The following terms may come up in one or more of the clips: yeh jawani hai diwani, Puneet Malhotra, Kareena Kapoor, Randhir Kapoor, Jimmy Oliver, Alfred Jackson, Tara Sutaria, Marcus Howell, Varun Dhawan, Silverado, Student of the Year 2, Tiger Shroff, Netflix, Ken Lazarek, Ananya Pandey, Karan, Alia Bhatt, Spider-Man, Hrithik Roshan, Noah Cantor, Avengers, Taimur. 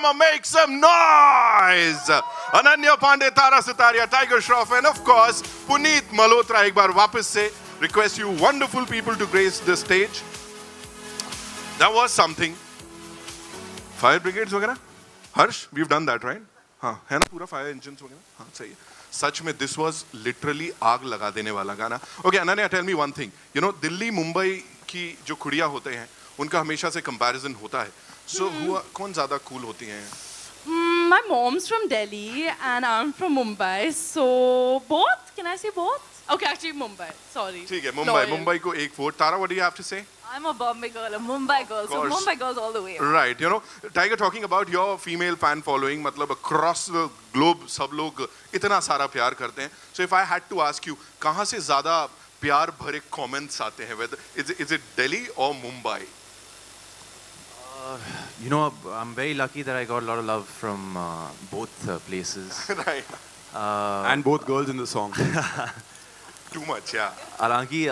Make some noise! Ananya Pandey, Tara Sutaria, Tiger Shroff, and of course, Puneet Malhotra. एक बार वापस से request you wonderful people to grace the stage. That was something. Fire brigades वगैरह? Harsh, we've done that, right? हाँ, है ना पूरा fire engines वगैरह? हाँ, सही है. सच में this was literally आग लगा देने वाला गाना. Okay, Ananya, tell me one thing. You know, Delhi Mumbai की जो खुड़िया होते हैं, उनका हमेशा से comparison होता है. So कौन ज़्यादा cool होती हैं? My mom's from Delhi and I'm from Mumbai, so both. Can I say both? Okay, actually Mumbai. Sorry. ठीक है, Mumbai. Mumbai को एक vote. Tara, what do you have to say? I'm a Bombay girl, a Mumbai girl, so Mumbai girls all the way. Right. You know, Tiger, talking about your female fan following, मतलब across the globe सब लोग इतना सारा प्यार करते हैं. So if I had to ask you, कहाँ से ज़्यादा प्यार भरे comments आते हैं? Whether is it Delhi or Mumbai? You know, I'm very lucky that I got a lot of love from both places. Right. And both girls in the song. Too much, yeah. Alanki,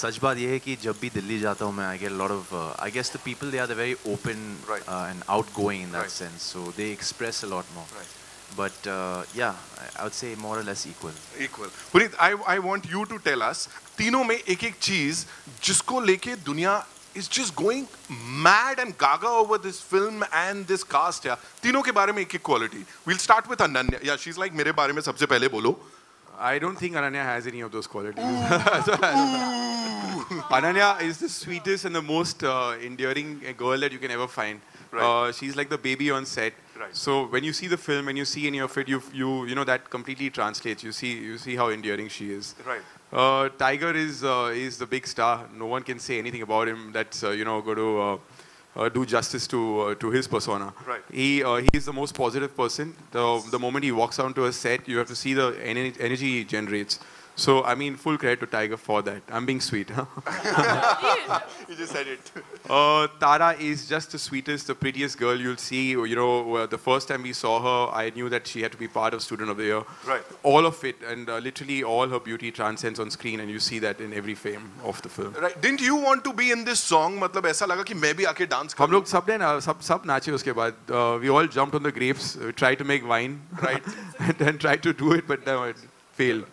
सच बात ये है कि जब भी दिल्ली जाता हूँ मैं, I get a lot of, I guess the people there are very open and outgoing in that sense, so they express a lot more. Right. But yeah, I would say more or less equal. Equal. Puneet, I want you to tell us, तीनों में एक-एक चीज जिसको लेके दुनिया is just going mad and gaga over this film and this cast. Yeah, तीनों के बारे में एक-एक quality. We'll start with Ananya. Yeah, she's like मेरे बारे में सबसे पहले बोलो. I don't think Ananya has any of those qualities. Ananya is the sweetest and the most endearing girl that you can ever find. Right. She's like the baby on set. Right. So when you see the film and you see any of it, you know that completely translates. You see how endearing she is. Right. Tiger is the big star. No one can say anything about him that's you know going to do justice to his persona. Right. He is the most positive person. The moment he walks onto a set, you have to see the energy he generates. So I mean, full credit to Tiger for that. I'm being sweet, huh? You just said it. Tara is just the sweetest, the prettiest girl you'll see. You know, the first time we saw her, I knew that she had to be part of Student of the Year. Right. All of it, and literally all her beauty transcends on screen, and you see that in every frame of the film. Right. Didn't you want to be in this song? मतलब ऐसा लगा कि मैं भी आके dance करूँ. हम लोग सब ने सब नाचे उसके बाद. We all jumped on the grapes, tried to make wine. Right. And then tried to do it, but no, it failed.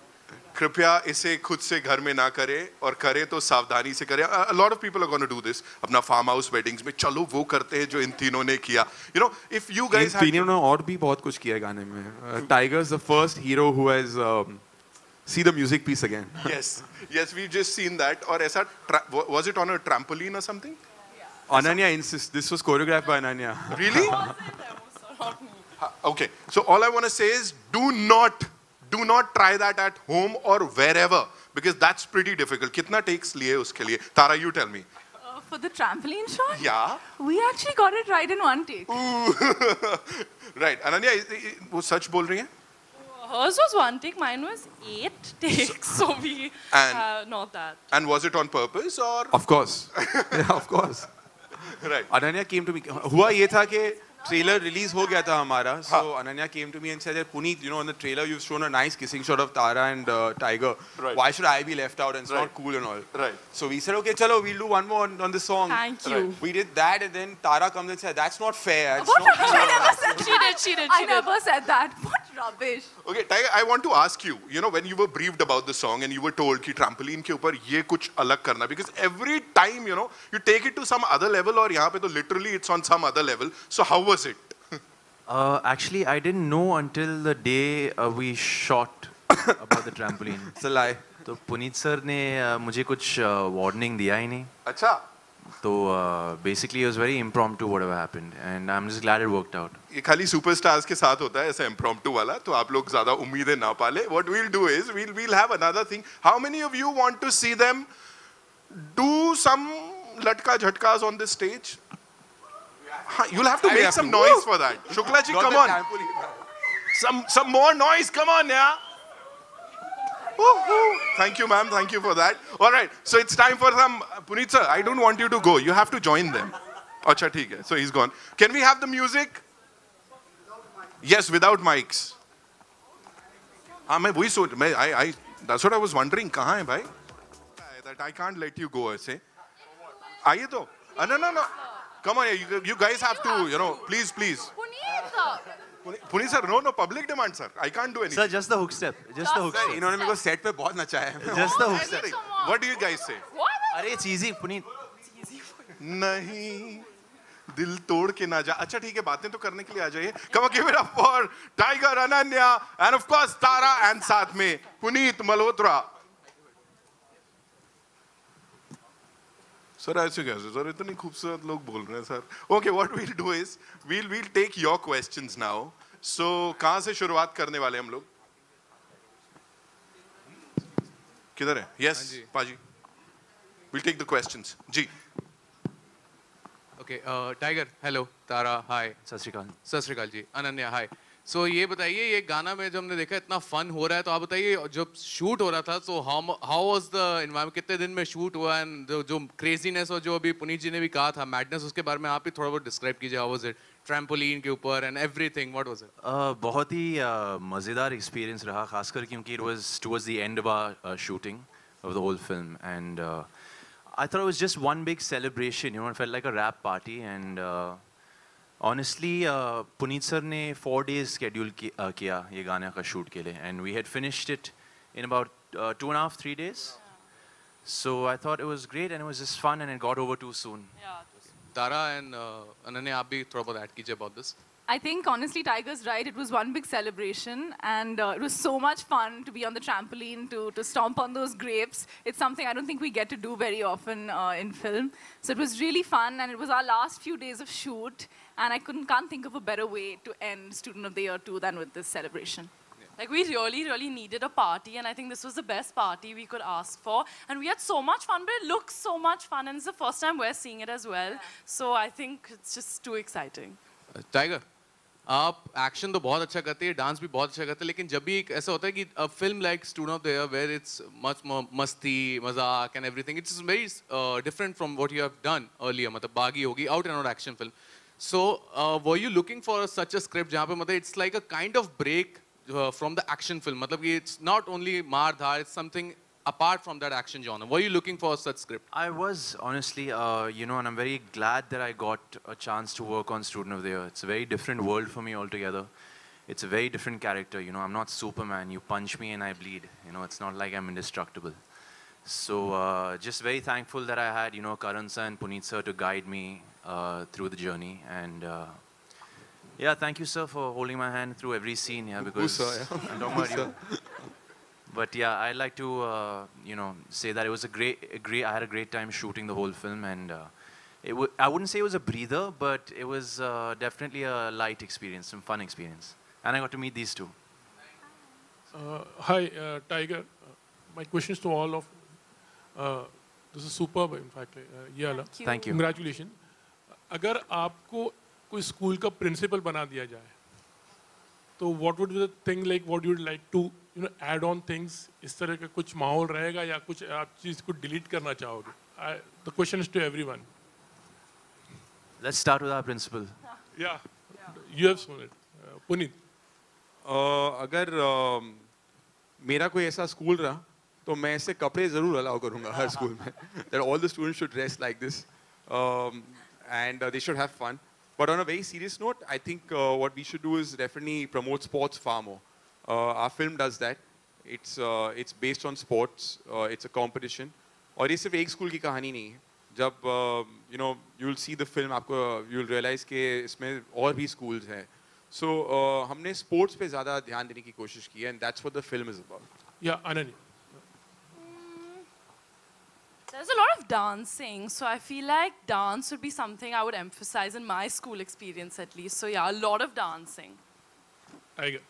कृपया इसे खुद से घर में ना करें और करें तो सावधानी से करें. A lot of people are going to do this. अपना farm house weddings में चलो वो करते हैं जो इन तीनों ने किया. You know, if you guys have. इन तीनों ने और भी बहुत कुछ किया गाने में. Tiger's the first hero who has see the music piece again. Yes, yes, we've just seen that. और ऐसा was it on a trampoline or something? Ananya insists. This was choreographed by Ananya. Really? Okay. So all I want to say is do not try that at home or wherever because that's pretty difficult. Kitna takes liye uske liye? Tara, you tell me. For the trampoline shot? Yeah. We actually got it right in one take. Right. Ananya, वो सच बोल रही हैं? Hers was one take. Mine was 8 takes. So we not that. And was it on purpose or? Of course. Yeah, of course. Right. Ananya came to me. हुआ ये था कि trailer release ho gaya tha hamara, so Ananya came to me and said that Puneet, you know, in the trailer you've shown a nice kissing shot of Tara and Tiger. Right. Why should I be left out and it's not cool and all? Right. So we said, okay, chalo, we'll do one more on the song. Thank you. Right. We did that and then Tara comes and said, that's not fair. What rubbish? I never said that. She did. I never said that. What rubbish? Okay, Tiger, I want to ask you, you know, when you were briefed about the song and you were told ki trampoline ke upar ye kuch alag karna, because every time, you know, you take it to some other level or yahan pe to literally it's on some other level. So how was it? Actually, I didn't know until the day we shot about the trampoline. It's a lie. So Puneet sir ne mujhe kuch warning diya hi nahi. Acha. So basically, it was very impromptu whatever happened, and I'm just glad it worked out. ये खाली superstars के साथ होता है ऐसा impromptu वाला, तो आप लोग ज़्यादा उम्मीदें ना पाले. What we'll do is we'll have another thing. How many of you want to see them do some latka jhatkas on this stage? You'll have to make some noise for that. Shukla ji, come on. Some more noise, come on, yeah. Thank you, ma'am. Thank you for that. All right. So it's time for some. Puneet sir, I don't want you to go. You have to join them. Acha, theek hai. So he's gone. Can we have the music? Yes, without mics. I that's what I was wondering. Kahan hai, bhai? That I can't let you go. Aise. Aaiye to. No. Come on, you guys have to, you know, please. Puneet. Puneet sir, no, public demand sir. I can't do anything. Sir, just the hook step. Just the hook step. इन्होंने मेरे को set पे बहुत नचाया है. Just the hook step. What do you guys say? अरे it's easy, Puneet. नहीं, दिल तोड़ के ना जा. अच्छा ठीक है, बातें तो करने के लिए आ जाइए. Come on, give it up for Tiger, Ananya, and of course Tara, and साथ में Puneet Malhotra. Sir, ऐसे कैसे सर, इतनी खूबसूरत लोग बोल रहे हैं sir. Okay, what we'll do is we'll take your questions now. So कहाँ से शुरुआत करने वाले हम लोग? किधर है? Yes, पाजी. We'll take the questions. Ji. Okay, Tiger. Hello, Tara. Hi. Sasrikal. Sasrikal ji. Ananya. Hi. So ये बताइए, ये गाना में जब हमने देखा इतना fun हो रहा है, तो आप बताइए जब shoot हो रहा था, so how was the environment? कितने दिन में shoot हुआ and जो craziness और जो अभी पुनीत जी ने भी कहा था madness, उसके बारे में आप भी थोड़ा बहुत describe कीजिए. How was it? Trampoline के ऊपर and everything. What was it? बहुत ही मजेदार experience रहा, खासकर क्योंकि it was towards the end of our shooting of the whole film and I thought it was just one big celebration. You know, it felt like a rap party. And honestly, Puneet sir ne 4 days schedule kiya ye gaane ka shoot ke liye, and we had finished it in about 2.5-3 days. So I thought it was great, and it was just fun, and it got over too soon. Yeah. Tara and Ananya, aap bhi thoda bahut add kijiye about this. I think honestly, Tiger's right. It was one big celebration, and it was so much fun to be on the trampoline, to stomp on those grapes. It's something I don't think we get to do very often in film. So it was really fun, and it was our last few days of shoot. And I can't think of a better way to end Student of the Year 2 than with this celebration. Like, we really, really needed a party, and I think this was the best party we could ask for. And we had so much fun, but it looks so much fun, and it's the first time we're seeing it as well. Yeah. So I think it's just too exciting. Tiger. आप action तो बहुत अच्छा करते हैं, dance भी बहुत अच्छा करते हैं, लेकिन जब भी एक ऐसा होता है कि a film like Student of the Year where it's much मस्ती मजाक and everything, it's very different from what you have done earlier. मतलब बागी होगी, out and out action film. So were you looking for such a script जहाँ पे मतलब it's like a kind of break from the action film, मतलब कि it's not only मार धार, it's something apart from that action genre? Were you looking for such script? I was, honestly, you know, and I'm very glad that I got a chance to work on Student of the Year. It's a very different world for me altogether. It's a very different character, you know. I'm not Superman. You punch me and I bleed. You know, it's not like I'm indestructible. So just very thankful that I had, you know, Karan sir and Puneet sir to guide me through the journey. And yeah, thank you, sir, for holding my hand through every scene. Yeah, because I'm talking about you. But yeah, I'd like to, you know, say that it was I had a great time shooting the whole film, and I wouldn't say it was a breather, but it was definitely a light experience, some fun experience, and I got to meet these two. Hi, Tiger. My questions to all of. This is superb, in fact. Yeah, thank you. Congratulations. अगर आपको कोई school का principal बना दिया जाए, तो what would be the thing like what you'd like to add on things? इस तरह का कुछ माहौल रहेगा या कुछ आप चीज को delete करना चाहोगे? The question is to everyone. Let's start with our principal. Yeah, you have seen it, Puneet. अगर मेरा कोई ऐसा स्कूल रहा, तो मैं ऐसे कपड़े जरूर allow करूँगा हर स्कूल में. That all the students should dress like this, and they should have fun. But on a very serious note, I think what we should do is definitely promote sports far more. Our film does that. It's based on sports. It's a competition. और ये सिर्फ एक school की कहानी नहीं है. जब you know you'll see the film, आपको you'll realize कि इसमें और भी schools हैं. So हमने sports पे ज़्यादा ध्यान देने की कोशिश की है, and that's what the film is about. Yeah, Ananya. There's a lot of dancing, so I feel like dance would be something I would emphasize in my school experience at least. So yeah, a lot of dancing. Tiger.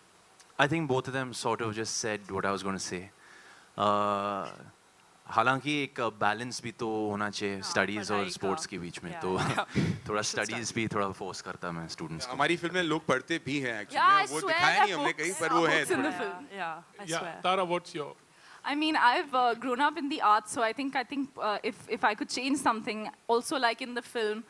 I think both of them sort of just said what I was going to say. हालांकि एक balance भी तो होना चाहिए studies और sports के बीच में, तो थोड़ा studies भी थोड़ा force करता मैं students को. हमारी film में लोग पढ़ते भी हैं actually, वो दिखाया नहीं हमने कहीं, पर वो है. Yeah, Tara, what's your? I mean, I've grown up in the arts, so I think if I could change something, also like in the film,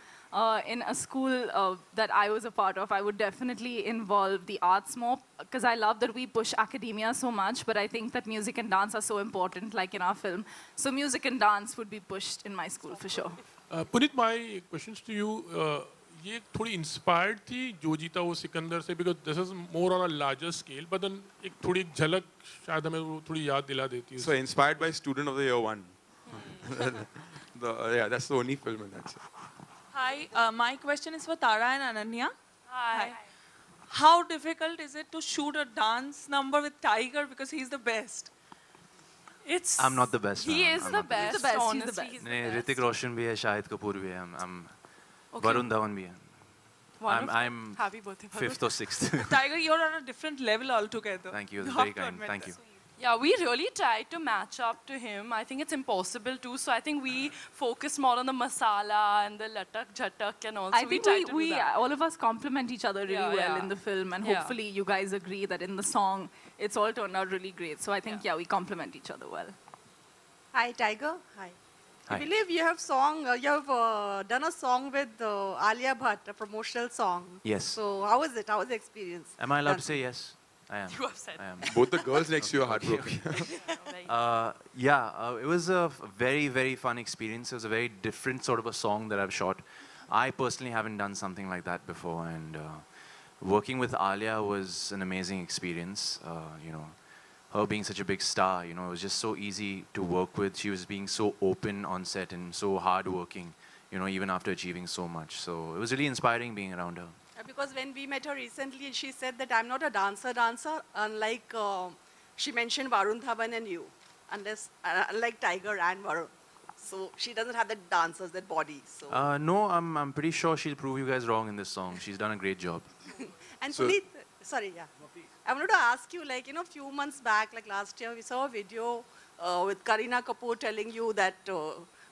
in a school that I was a part of, I would definitely involve the arts more, because I love that we push academia so much, but I think that music and dance are so important, like in our film. So music and dance would be pushed in my school for sure. Puneet, my questions to you. ये थोड़ी inspired थी जो जीता वो सिकंदर से, because this is more on a larger scale, but then एक थोड़ी झलक शायद हमें वो थोड़ी याद दिला देती है. So inspired by Student of the Year 1. Yeah, that's the only film in that. Hi, my question is for Tara and Ananya. Hi. How difficult is it to shoot a dance number with Tiger because he's the best? It's. I'm not the best. He is the best. Honestly, he's the best. Hrithik Roshan भी है, शाहिद कपूर भी है, वरुण धवन भी है. I'm fifth or sixth. Tiger, you're on a different level altogether. Thank you. Very kind. Thank you. Yeah, we really tried to match up to him. I think it's impossible too. So I think we focus more on the masala and the latak jhatak and all. I think we all of us complement each other really well in the film, and hopefully you guys agree that in the song it's all turned out really great. So I think we complement each other well. Hi, Tiger. Hi. I believe you have done a song with Alia Bhatt, a promotional song. Yes. So how was it? How was the experience? Am I allowed to say yes? I am. You upset. I am. Both the girls next to you are heartbroken. It was a very, very fun experience. It was a very different sort of a song that I've shot. I personally haven't done something like that before, and working with Alia was an amazing experience. You know, her being such a big star, you know, it was just so easy to work with. She was being so open on set and so hardworking, you know, even after achieving so much. So it was really inspiring being around her. Because when we met her recently, she said that I'm not a dancer, unlike she mentioned Varun Dhawan and you, unlike Tiger and Varun. So she doesn't have that dancers, that body. So no, I'm pretty sure she'll prove you guys wrong in this song. She's done a great job. And so, Puneet, sorry, I wanted to ask you, like, you know, a few months back, like last year, we saw a video with Kareena Kapoor telling you that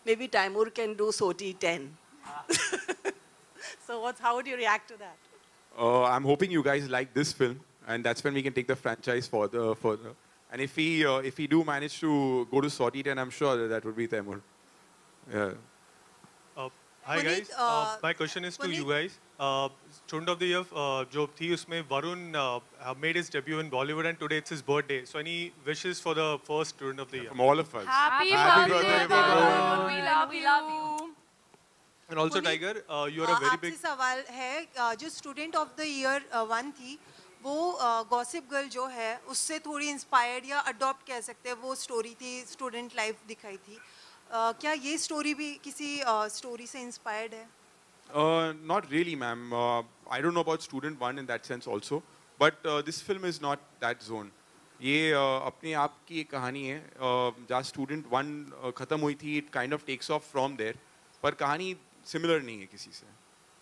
maybe Taimur can do Soti 10. So how would you react to that? I'm hoping you guys like this film, and that's when we can take the franchise further. And if we do manage to go to Saudi, then I'm sure that would be Taimur. Yeah. Hi guys. My question is to you guys. Student of the Year, jo thi usme Varun made his debut in Bollywood, and today it's his birthday. So any wishes for the first Student of the Year? From all of us. Happy birthday, Varun. We love you. And also Tiger, you are a very big. आपसे सवाल है जो Student of the Year 1 थी, वो Gossip Girl जो है उससे थोड़ी inspired या adopt कह सकते हैं, वो story थी, student life दिखाई थी. क्या ये story भी किसी story से inspired है? Not really, ma'am. I don't know about Student 1 in that sense also, but this film is not that zone. ये अपने आप की एक कहानी है, जहाँ Student 1 खत्म हुई थी, it kind of takes off from there. पर कहानी similar नहीं है किसी से,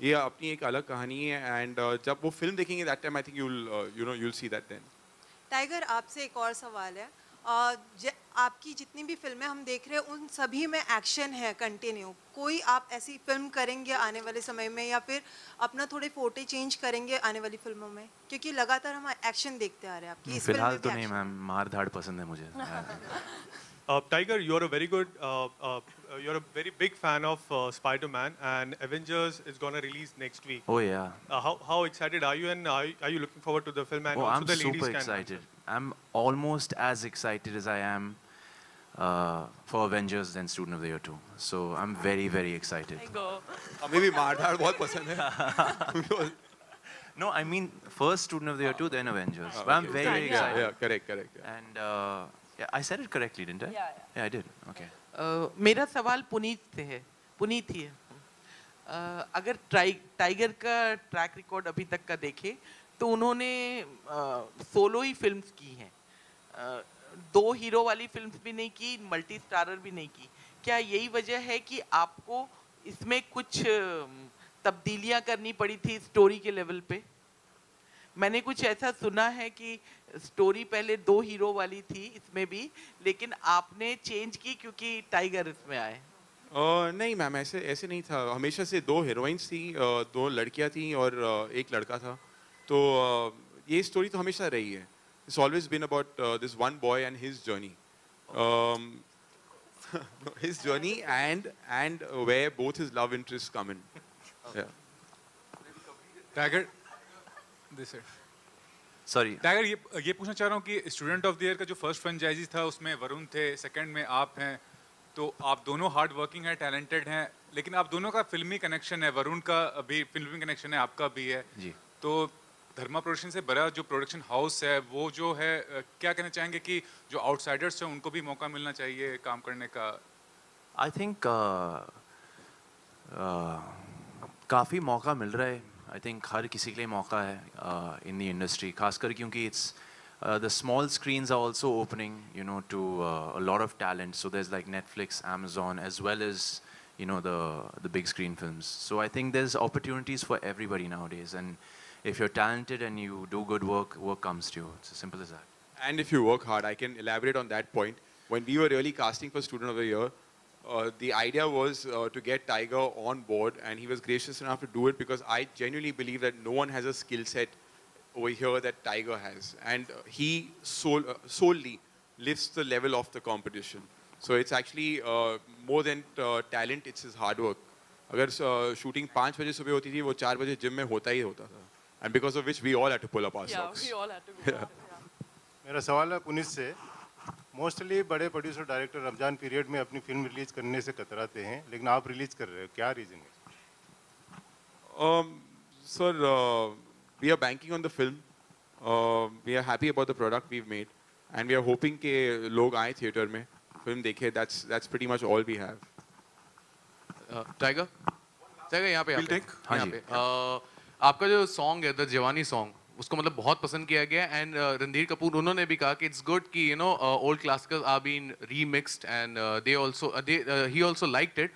ये अपनी एक अलग कहानी है. एंड जब वो फिल्म देखेंगे that time I think you'll see that then. Tiger, आपसे एक और सवाल है. आपकी जितनी भी फिल्में हम देख रहे हैं उन सभी में एक्शन है कंटिन्यू. कोई आप ऐसी फिल्म करेंगे आने वाले समय में, या फिर अपना थोड़े फोटे चेंज करेंगे आने वाली फिल्मों में, क्योंकि लगातार हम एक्शन देखते आ रहे हैं आपकी. फिलहाल तो नहीं मैम, मार धाड़ पसंद है मुझे. Tiger, you're a very good, you're a very big fan of Spider-Man, and Avengers is gonna release next week. Oh yeah. How excited are you, and are you looking forward to the film? And also the ladies can. I'm super excited. I'm almost as excited as I am for Avengers than Student of the Year 2. So I'm very, very excited. I go. Maybe Mardhar बहुत पसंद है. No, I mean first Student of the Year 2, then Avengers. But I'm very, very excited. Yeah, correct. And. I said it correctly, didn't I? Yeah, I did. Okay. मेरा सवाल पुनीत से है. पुनीत ही है. अगर tiger का ट्रैक रिकॉर्ड अभी तक का देखे, तो उन्होंने सोलो ही फिल्म्स की हैं. दो हीरो वाली फिल्म्स भी नहीं की, मल्टी स्टारर भी नहीं की. क्या यही वजह है कि आपको इसमें कुछ तब्दीलियां करनी पड़ी थी स्टोरी के लेवल पे? मैंने कुछ ऐसा सुना है कि स्टोरी पहले दो हीरो वाली थी इसमें भी, लेकिन आपने चेंज की क्योंकि टाइगर इसमें आए. नहीं मैम, ऐसे नहीं था. हमेशा से दो हीरोइंस थी, दो लड़कियां थी और एक लड़का था. तो ये स्टोरी तो हमेशा रही है. It's always been about this one boy and his journey and where both his love interest come in. Tiger sorry tiger, ये पूछना चाह रहा हूँ कि स्टूडेंट ऑफ द ईयर का जो फर्स्ट फ्रेंचाइजी था उसमें वरुण थे, सेकंड में आप हैं, तो आप दोनों हार्ड वर्किंग हैं, टैलेंटेड हैं, लेकिन आप दोनों का फिल्मी कनेक्शन है, वरुण का भी फिल्मी कनेक्शन है, आपका भी है जी। तो धर्मा प्रोडक्शन से बड़ा जो प्रोडक्शन हाउस है वो जो है, क्या कहना चाहेंगे कि जो आउटसाइडर्स हैं उनको भी मौका मिलना चाहिए काम करने का? आई थिंक काफ़ी मौका मिल रहा है। आई थिंक हर किसी के लिए मौका है इन द इंडस्ट्री, खासकर क्योंकि इट्स the small screens are also opening, you know, to a lot of talent. So there's like Netflix, Amazon, as well as, you know, the big screen films. So I think there's opportunities for everybody nowadays. And if you're talented and you do good work, work comes to you. It's as simple as that. And if you work hard, I can elaborate on that point. When we were really casting for Student of the Year, the idea was to get Tiger on board, and he was gracious enough to do it because I genuinely believe that no one has a skill set over here that Tiger has, and he solely lifts the level of the competition. So it's actually more than talent, it's his hard work. Agar shooting 5 baje subah hoti thi, wo 4 baje gym mein hota hi hota tha, and because of which we all had to pull up our socks. Yeah, we all had to go. Mera sawal hai Puneet se, mostly bade producer director ramzan period mein apni film release karne se katarate hain, lekin aap release kar rahe ho, kya reason hai? Sir, we are banking on the film. We are happy about the product we've made, and we are hoping ke log aaye theater mein film dekhe. That's pretty much all we have. Tiger yahan pe yahan pe aapka jo song hai, the Jawani song, usko matlab bahut pasand kiya gaya, and Randhir Kapoor unhone bhi kaha ki it's good ki, you know, old classics are being remixed, and they also he also liked it.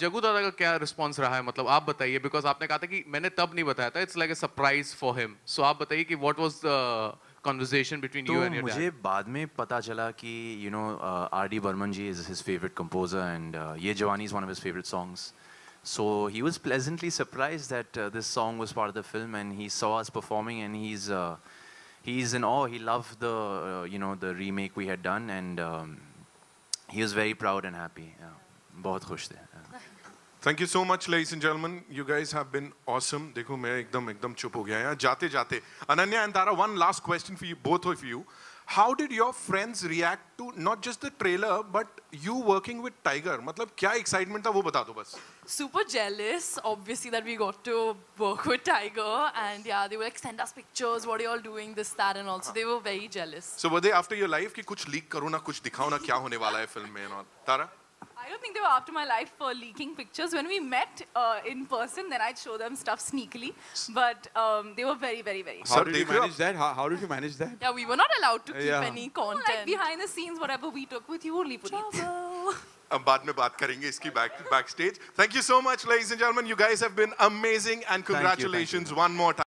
जगू दादा का क्या response रहा है, मतलब आप बताइए, because आपने कहा था कि मैंने तब नहीं बताया था, it's like a surprise for him. So आप बताइए कि what was the conversation between you and your dad? मुझे बाद में पता चला कि you know R D. Burman ji is his favourite composer, and ये जवानी is one of his favourite songs. So he was pleasantly surprised that this song was part of the film, and he saw us performing, and he is in of. He loved the, you know, the remake we had done, and he was very proud and happy. बहुत खुश थे. Thank you so much ladies and gentleman, you guys have been awesome. देखो मैं एकदम चुप हो गया यार जाते जाते. Ananya and Tara, one last question for you, both of you. How did your friends react to not just the trailer but you working with Tiger? मतलब क्या एक्साइटमेंट था वो बता दो बस. Super jealous obviously that we got to work with Tiger, and yeah they were like send us pictures what you all doing this that, and also they were very jealous. So were they after your life कि कुछ leak करो ना, कुछ दिखाओ ना, क्या होने वाला है फिल्म में? और तारा? I don't think they were after my life for leaking pictures. When we met in person, then I'd show them stuff sneakily. But they were very. How did you manage that? How did you manage that? Yeah, we were not allowed to keep any content. Like behind the scenes, whatever we took with you, only Puneet. अब बाद में बात करेंगे इसकी backstage. Thank you so much, ladies and gentlemen. You guys have been amazing, and congratulations one more time.